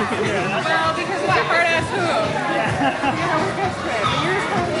Well, because what? Hard-ass who? Yeah. You know, we're desperate. But you're just